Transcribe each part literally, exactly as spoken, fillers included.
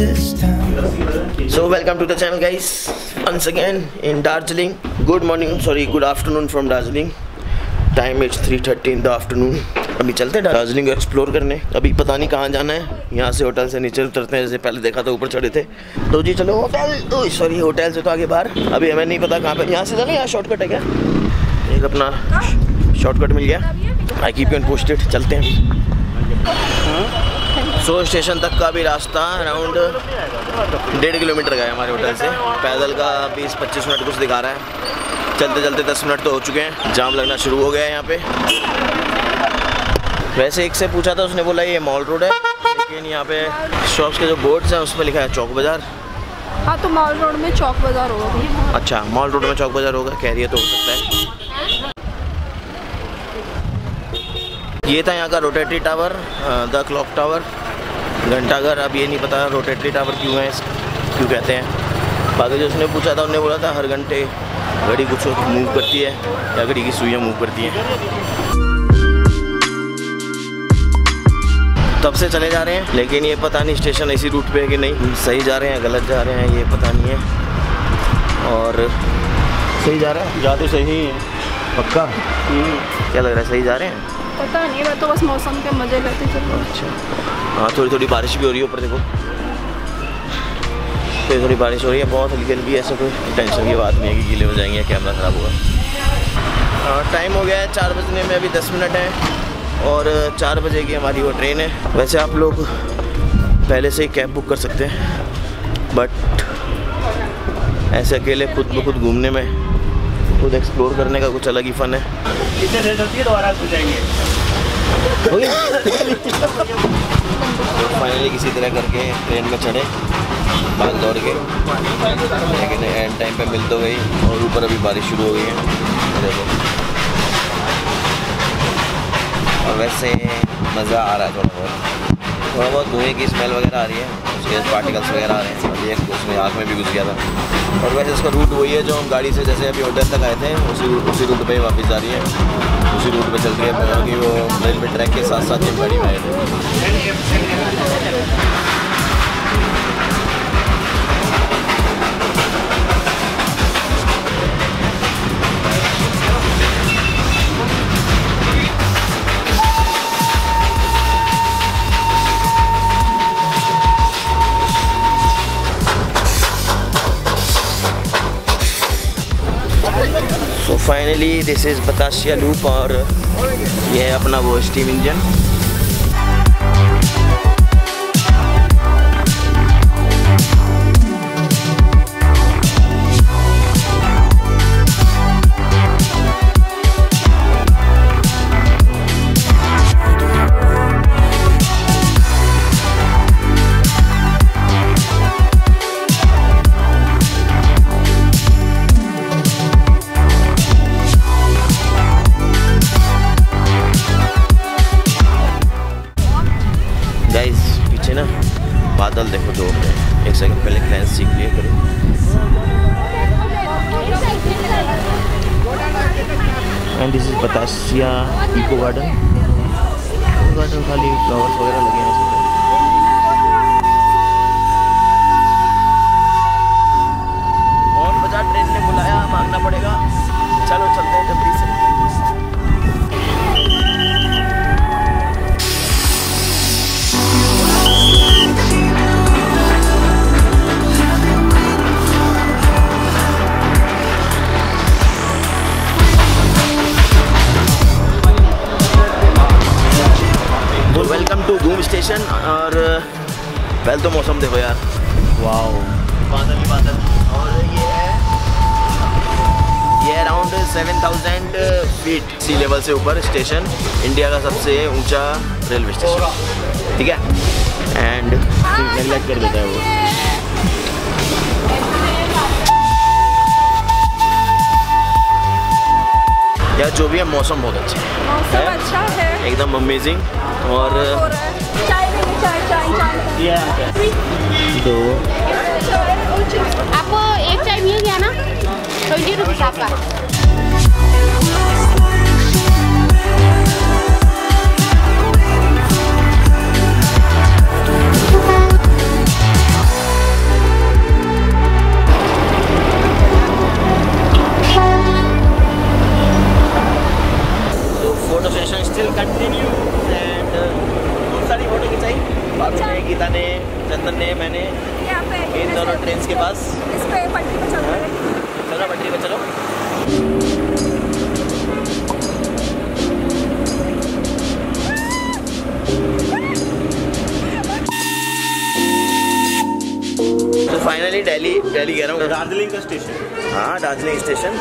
this time. So welcome to the channel guys, once again in Darjeeling. Good morning, sorry good afternoon from Darjeeling. Time it's three thirty in the afternoon. अभी चलते हैं दार्जिलिंग को explore करने. अभी पता नहीं कहाँ जाना है. यहाँ से होटल से नीचे उतरते हैं, जैसे पहले देखा था ऊपर चढ़े थे. तो जी चलो होटल, ओ सॉरी होटल से तो आगे बाहर. अभी हमें नहीं पता कहाँ पे. यहाँ से चलो, यहाँ शॉर्टकट है क्या, एक अपना शॉर्टकट मिल गया. I keep you on posted. चलते हैं. सो so, स्टेशन तक का भी रास्ता अराउंड डेढ़ किलोमीटर का है हमारे होटल से. पैदल का बीस पच्चीस मिनट कुछ दिखा रहा है. चलते चलते दस मिनट तो हो चुके हैं. जाम लगना शुरू हो गया है यहाँ पे. वैसे एक से पूछा था, उसने बोला ये मॉल रोड है, लेकिन यहाँ पे शॉप्स के जो बोर्ड्स हैं उस पर लिखा है चौक बाज़ार. हाँ तो मॉल रोड में चौक बाज़ार होगा. अच्छा मॉल रोड में चौक बाज़ार होगा, कह रही है तो हो सकता है. ये था यहाँ का rotatory tower, the clock tower, घंटाघर. अब ये नहीं पता रोटेटरी टावर क्यों है, क्यों कहते हैं. बाकी जो उसने पूछा था, उन्होंने बोला था हर घंटे घड़ी कुछ मूव करती है या घड़ी की सुइयाँ मूव करती हैं. तब से चले जा रहे हैं, लेकिन ये पता नहीं स्टेशन इसी रूट पे है कि नहीं. सही जा रहे हैं गलत जा रहे हैं ये पता नहीं है. और सही जा रहे हैं, जा तो सही है पक्का. क्या लग रहा है सही जा रहे हैं, पता नहीं. मैं तो बस मौसम के मजे लेते चलो. अच्छा हाँ थोड़ी थोड़ी बारिश भी हो रही है ऊपर देखो. थोड़ी थोड़ी बारिश हो रही है, बहुत हल्की हल्की. ऐसा कोई टेंशन की बात नहीं है कि गीले हो जाएंगे या कैमरा ख़राब होगा. टाइम हो गया है चार बजने में, अभी दस मिनट है और चार बजे की हमारी वो ट्रेन है. वैसे आप लोग पहले से ही कैब बुक कर सकते हैं, बट ऐसे अकेले खुद ब खुद घूमने में, खुद एक्सप्लोर करने का कुछ अलग ही फन है. इतने रेट होती है तो आराम से जाएंगे. फाइनली किसी तरह करके ट्रेन में चढ़े, भाग दौड़ के, लेकिन एंड टाइम पे मिल तो गई. और ऊपर अभी बारिश शुरू हो गई है देखो. और वैसे मज़ा आ रहा है थोड़ा बहुत. थोड़ा बहुत धुएँ की स्मेल वगैरह आ रही है, उसके पार्टिकल्स वगैरह आ रहे हैं. और ये उसमें आँख में भी घुस गया था. और वैसे इसका रूट वही है जो हम गाड़ी से जैसे अभी होटल तक आए थे, उसी रूट उसी रूट पे वापस जा रही है, उसी रूट पे चलती है. क्योंकि वो रेलवे ट्रैक के साथ साथ जिम गाड़ी में आए finally. This is Batasia loop और ये है अपना वो स्टीम इंजन. बादल देखो दो मिनट. एक सेकंड पहले क्लैंस सीख लिया करो. And this is Batasia eco garden. Garden खाली फ्लावर्स वगैरह लगे हैं. और बाजार ट्रेन ने बुलाया, मांगना पड़ेगा. चलो चलते हैं जल्दी से. स्टेशन. और पहले तो मौसम देखो यार, वाओ बादल ही बादल. और ये है ये अराउंड सात हज़ार फीट सी लेवल से ऊपर स्टेशन. इंडिया का सबसे ऊंचा रेलवे स्टेशन. ठीक है. एंड नेगलेक्ट कर देता है वो. यार जो भी है मौसम बहुत अच्छा है, मौसम है? अच्छा है एकदम अमेजिंग. और चाय चाय चाय चाय दो आपको एक चाय मिल गया ना, ट्वेंटी रुपीज़ आपका. मैंने इन दोनों ट्रेन के पास। इस पे पटरी पे चलो, चलो पटरी पे चलो। तो फाइनली दिल्ली दिल्ली गया हूँ, दार्जिलिंग का स्टेशन। हाँ दार्जिलिंग स्टेशन,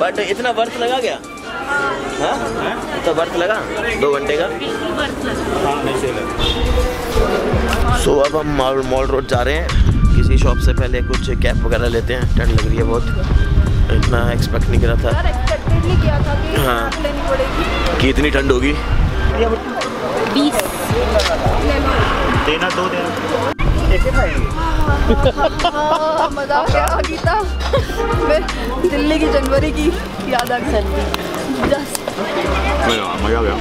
बट इतना वर्थ लगा क्या? हाँ तो बर्थ लगा दो घंटे का। सो so, अब हम मॉल मॉल रोड जा रहे हैं। किसी शॉप से पहले कुछ कैप वगैरह लेते हैं। ठंड लग रही है बहुत, इतना एक्सपेक्ट नहीं करा था, नहीं किया था कि हाँ लेनी कि इतनी ठंड होगी। देना दो देना मजा आ गया गीता। मैं दिल्ली की जनवरी की याद आ गई। मजा आ गया।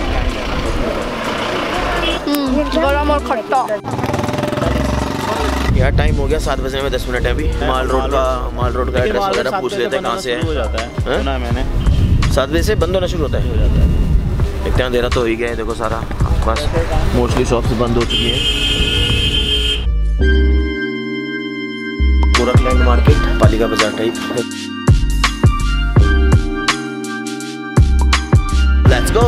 गरम और खट्टा। यार टाइम हो गया सात बजने में दस मिनट है अभी। माल रोड का माल रोड का एड्रेस वगैरह पूछ लेते हैं कहाँ से है। मैंने सात बजे से बंद होना शुरू होता है। इतना देर तो हो ही गया है, देखो सारा आसपास मोस्टली शॉप्स बंद हो चुकी है। Land market Palika Bazaar type. Let's go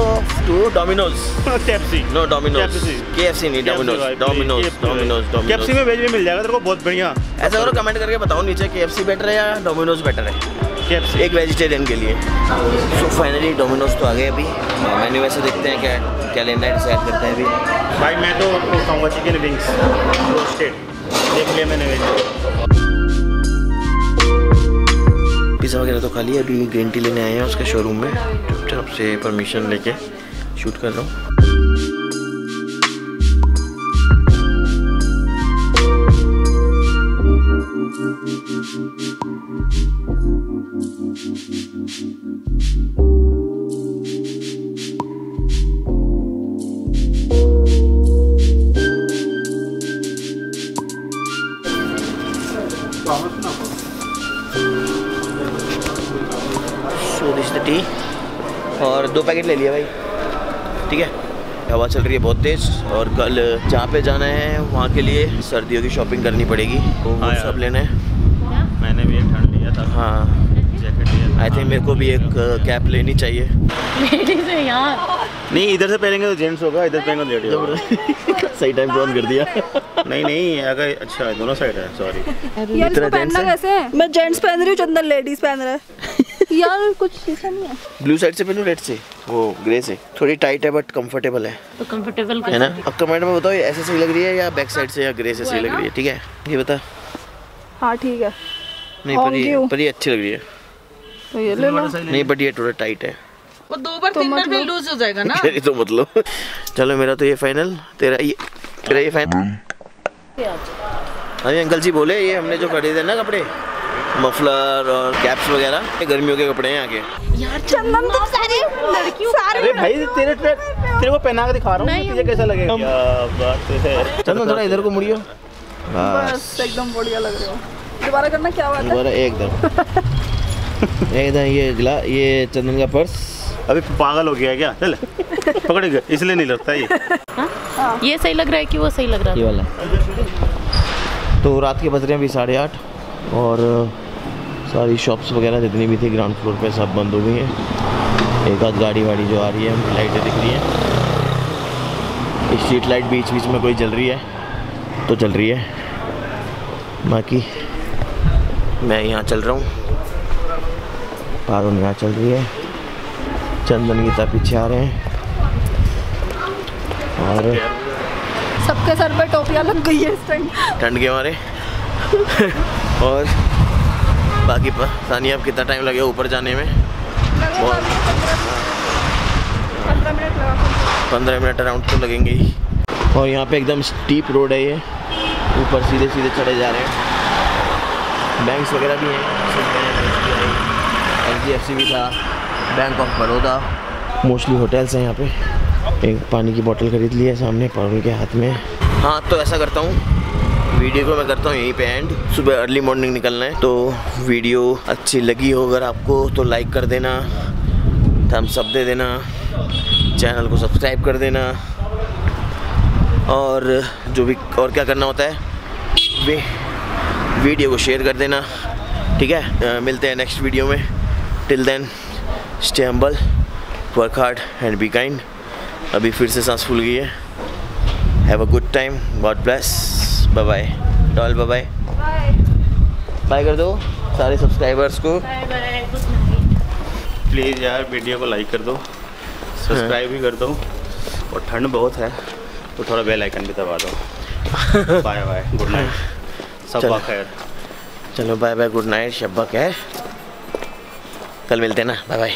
to Domino's. KFC no Domino's KFC नहीं Domino's Domino's Domino's Domino's KFC में वेज भी मिल जाएगा तेरे को, बहुत बढ़िया। ऐसा करो कमेंट करके बताओ नीचे केएफसी बेटर है या डोमिनोज बेटर है केएफसी एक वेजिटेरियन के लिए। सो फाइनली डोमिनोज तो आ गए। अभी मेन्यू वैसे देखते हैं क्या क्या लेना है, डिसाइड करते हैं अभी। भाई मैं तो खाऊंगा चिकन विंग्स रोस्टेड, देख लिया मैंने वेज। पिज़्ज़ा वगैरह तो खा लिया, अभी ग्रीन टी लेने आए हैं उसके शोरूम में। चुपचाप से परमिशन लेके शूट कर रहा हूँ। टी और दो पैकेट ले लिया भाई, ठीक है। हवा चल रही है बहुत तेज़ और कल जहाँ पे जाना है वहाँ के लिए सर्दियों की शॉपिंग करनी पड़ेगी। वो हाँ सब लेना है। मैंने भी एक ठंड लिया था, हाँ जैकेट लिया। आई थिंक मेरे को भी एक कैप लेनी चाहिए। नहीं इधर से पहनेंगे तो जेंट्स होगा, इधर पहनेंगे लेडी होगा। सही टाइम ऑन कर दिया। नहीं नहीं अगर अच्छा दोनों साइड है, सॉरी। इतना पहनना कैसे है? मैं जेंट्स पहन रही हूँ, चंदन लेडीज पहन रहा है यार। कुछ ऐसा नहीं है। ब्लू साइड से पहनूं रेड से? वो ग्रे से। थोड़ी टाइट है बट कंफर्टेबल है। तो कंफर्टेबल है ना। अब कमेंट में बताओ ऐसे सही लग रही है या बैक साइड से या ग्रे से सही लग रही है, ठीक है ये बता। हाँ ठीक है। नहीं पर ये पर ये अच्छी लग रही है तो ये ले लो। नहीं बट ये थोड़ा टाइट है, वो दो बार तीन बार भी लूज हो जाएगा ना। ये तो मतलब चलो मेरा तो ये फाइनल, तेरा ये तेरा ये फाइनल। अरे अंकल जी बोले ये हमने जो खरीदे ना कपड़े, मफलर और कैप्स वगैरह, गर्मियों के कपड़े हैं आगे। यार चंदन तुम सारी लड़कियों अरे भाई तेरे तेरे को पहना के दिखा रहा हूँ, तुझे कैसा लगेगा? क्या बात है चंदन, थोड़ा इधर को मुड़ियो। बस एकदम बढ़िया लग रहे हो। दोबारा करना क्या बात है? दोबारा एकदम एकदम। ये गिला ये चंदन का पर्स अभी पागल हो गया क्या? चल पकड़ गया, इसलिए नहीं लगता ये। ये सही लग रहा है कि वो सही लग रहा है ये वाला? तो रात के बज रहे हैं अभी साढ़े आठ और सारी शॉप्स वगैरह जितनी भी थी ग्राउंड फ्लोर पे सब बंद हो गई हैं। एक आध गाड़ी वाड़ी जो आ रही है, हमें लाइटें दिख रही हैं। स्ट्रीट लाइट बीच बीच में कोई जल रही है तो चल रही है, बाकी मैं यहाँ चल रहा हूँ। पारुन यहाँ चल रही है, चंदन गीता पीछे आ रहे हैं और सबके सर पे टोपियाँ लग गई है इस टाइम ठंड के मारे। और बाकी सानिया अब कितना टाइम लगेगा ऊपर जाने में? पंद्रह मिनट अराउंड तो लगेंगे ही। और यहाँ पे एकदम स्टीप रोड है ये, ऊपर सीधे सीधे चढ़े जा रहे हैं। बैंक्स वगैरह भी हैं, एच डी एफ सी भी था, bank of Baroda. Mostly hotels हैं यहाँ पे। एक पानी की बोतल खरीद ली है, सामने पारुल के हाथ में। हाँ तो ऐसा करता हूँ वीडियो को मैं करता हूँ यहीं पे एंड। सुबह अर्ली मॉर्निंग निकलना है। तो वीडियो अच्छी लगी हो अगर आपको तो लाइक कर देना, थम्स अप दे देना, चैनल को सब्सक्राइब कर देना। और जो भी और क्या करना होता है वे वीडियो को शेयर कर देना, ठीक है। आ, मिलते हैं नेक्स्ट वीडियो में। Till then stay humble, work hard and be kind. अभी फिर से सांस फूल गई है। Have a good time, God bless, bye bye doll, bye bye bye कर दो सारे सब्सक्राइबर्स को। प्लीज़ यार वीडियो को लाइक कर दो, सब्सक्राइब भी कर दो, और ठंड बहुत है तो थोड़ा बेल आइकन भी दबा दो। बाय बाय, गुड नाइट, शब्बा खैर। चलो बाय बाय, गुड नाइट, शब्बा खैर। कल मिलते हैं ना, बाय बाय।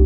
you.